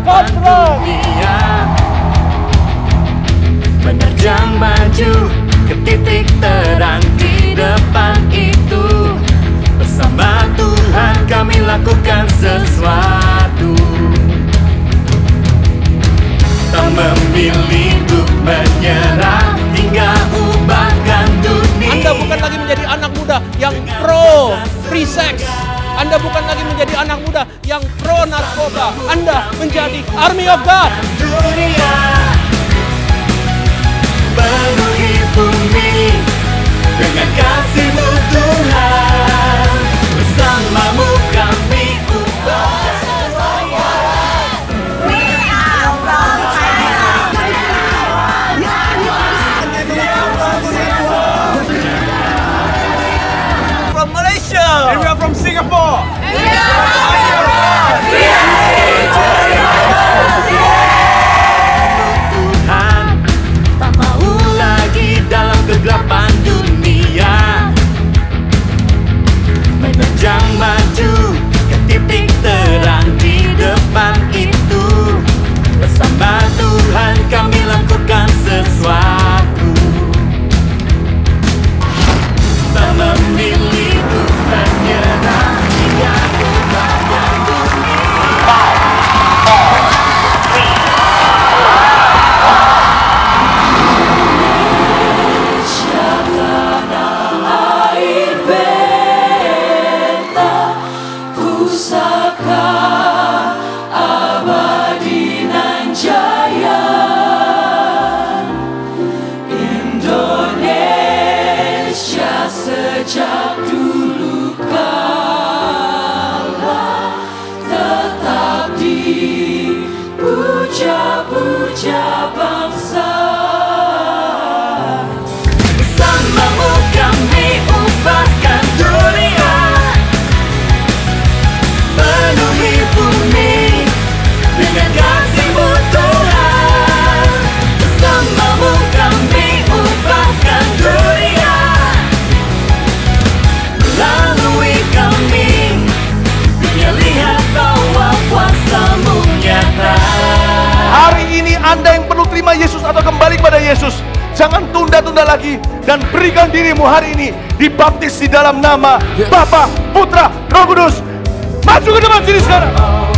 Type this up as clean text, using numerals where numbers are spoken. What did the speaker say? harapan dunia, menerjang maju ke titik terang di depan itu. Bersama Tuhan kami lakukan sesuatu, tak memilih untuk menyerah hingga ubahkan dunia. Anda bukan lagi menjadi anak muda yang pro free sex. Anda bukan lagi menjadi anak muda yang pro narkoba. Anda menjadi army of God. Dunia penuhi bumi dengan kasih-Mu Tuhan. Bersamamu kami ubah. And we are from Singapore. And we are from Singapore. We are Tuhan, tak mau lagi dalam kegelapan dunia, menerjang maju ke titik terang di depan itu. Bersama Tuhan kami lakukan sesuatu, tak memilih Yesus atau kembali kepada Yesus. Jangan tunda-tunda lagi dan berikan dirimu hari ini dibaptis di dalam nama Bapa, Putra, Roh Kudus. Maju ke depan sini sekarang.